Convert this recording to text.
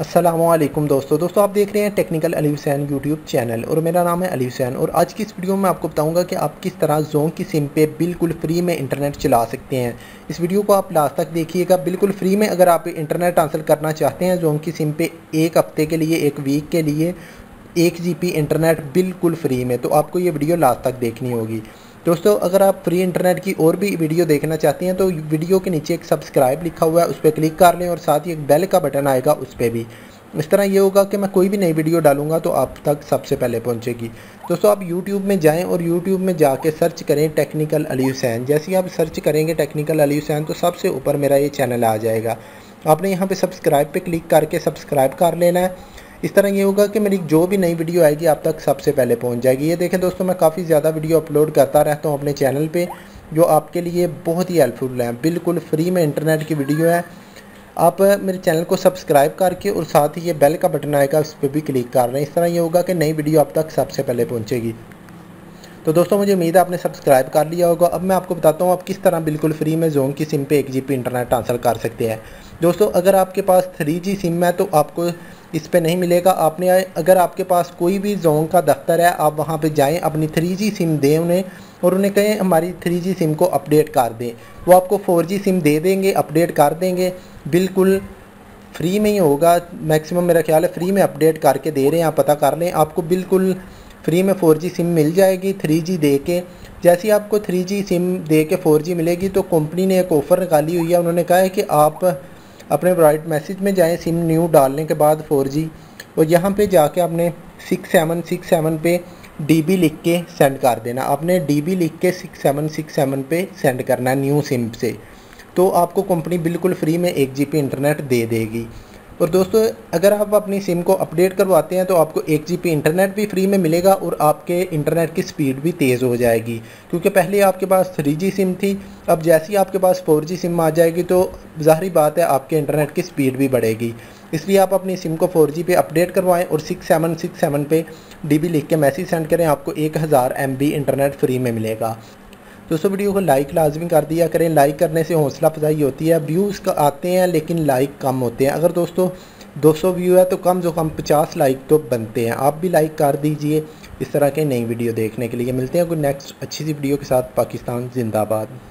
अस्सलामुअलैकुम दोस्तों आप देख रहे हैं technical Ali Hussain YouTube channel और मेरा नाम है अली हुसैन। और आज की इस वीडियो में आपको बताऊंगा कि आप किस तरह जोंग की सिम पे बिल्कुल फ्री में इंटरनेट चला सकते हैं। इस वीडियो को आप लास्ट तक देखिएगा। बिल्कुल फ्री में अगर आप इंटरनेट हासिल करना चाहते हैं जोंग की सिम पे एक हफ्ते के लिए, एक वीक के लिए 1 GB इंटरनेट बिल्कुल फ्री में, तो आपको ये वीडियो लास्ट तक देखनी होगी। दोस्तों अगर आप फ्री इंटरनेट की और भी वीडियो देखना चाहते हैं तो वीडियो के नीचे एक सब्सक्राइब लिखा हुआ है, उस पर क्लिक कर लें और साथ ही एक बेल का बटन आएगा, उस पर भी। इस तरह ये होगा कि मैं कोई भी नई वीडियो डालूंगा तो आप तक सबसे पहले पहुंचेगी। दोस्तों आप YouTube में जाएं और YouTube में जाके सर्च करें टेक्निकल अली हुसैन। जैसे ही आप सर्च करेंगे टेक्निकल अली हुसैन तो सबसे ऊपर मेरा ये चैनल आ जाएगा। आपने यहाँ पर सब्सक्राइब पर क्लिक करके सब्सक्राइब कर लेना है। इस तरह ये होगा कि मेरी जो भी नई वीडियो आएगी आप तक सबसे पहले पहुंच जाएगी। ये देखें दोस्तों, मैं काफ़ी ज़्यादा वीडियो अपलोड करता रहता हूं अपने चैनल पे, जो आपके लिए बहुत ही हेल्पफुल है। बिल्कुल फ्री में इंटरनेट की वीडियो है। आप मेरे चैनल को सब्सक्राइब करके और साथ ही ये बेल का बटन आएगा, उस पर भी क्लिक कर लें। इस तरह ये होगा कि नई वीडियो आप तक सबसे पहले पहुँचेगी। तो दोस्तों मुझे उम्मीद है आपने सब्सक्राइब कर लिया होगा। अब मैं आपको बताता हूँ आप किस तरह बिल्कुल फ्री में जोंग की सिम पे 1 GB इंटरनेट ट्रांसफ़र कर सकते हैं। दोस्तों अगर आपके पास 3G सिम है तो आपको इस पे नहीं मिलेगा। आपने अगर आपके पास कोई भी जोंग का दफ्तर है आप वहाँ पे जाएं, अपनी 3G सिम दें उन्हें और उन्हें कहें हमारी 3G सिम को अपडेट कर दें। वो आपको 4G सिम दे देंगे, अपडेट कर देंगे। बिल्कुल फ्री में ही होगा, मैक्सिमम मेरा ख्याल है फ्री में अपडेट करके दे रहे हैं, आप पता कर लें। आपको बिल्कुल फ्री में 4G सिम मिल जाएगी 3G दे के। जैसे ही आपको 3G सिम दे के 4G मिलेगी तो कंपनी ने एक ऑफ़र निकाली हुई है। उन्होंने कहा है कि आप अपने प्राइवेट मैसेज में जाएं सिम न्यू डालने के बाद 4G, और यहाँ पे जाके आपने 6767 पे DB लिख के सेंड कर देना। आपने DB लिख के 6767 पे सेंड करना है न्यू सिम से, तो आपको कंपनी बिल्कुल फ्री में 1 GB इंटरनेट दे देगी। और दोस्तों अगर आप अपनी सिम को अपडेट करवाते हैं तो आपको 1 GB इंटरनेट भी फ्री में मिलेगा और आपके इंटरनेट की स्पीड भी तेज़ हो जाएगी, क्योंकि पहले आपके पास 3G सिम थी। अब जैसे ही आपके पास 4G सिम आ जाएगी तो जाहिर बात है आपके इंटरनेट की स्पीड भी बढ़ेगी। इसलिए आप अपनी सिम को 4G पे अपडेट करवाएं और 6767 पे DB लिख के मैसेज सेंड करें, आपको 1000 MB इंटरनेट फ्री में मिलेगा। दोस्तों वीडियो को लाइक लाजमी कर दिया करें, लाइक करने से हौसला अफजाई होती है। व्यूज़ आते हैं लेकिन लाइक कम होते हैं। अगर दोस्तों 200 व्यू है तो कम से कम 50 लाइक तो बनते हैं। आप भी लाइक कर दीजिए इस तरह के नई वीडियो देखने के लिए। मिलते हैं कोई नेक्स्ट अच्छी सी वीडियो के साथ। पाकिस्तान जिंदाबाद।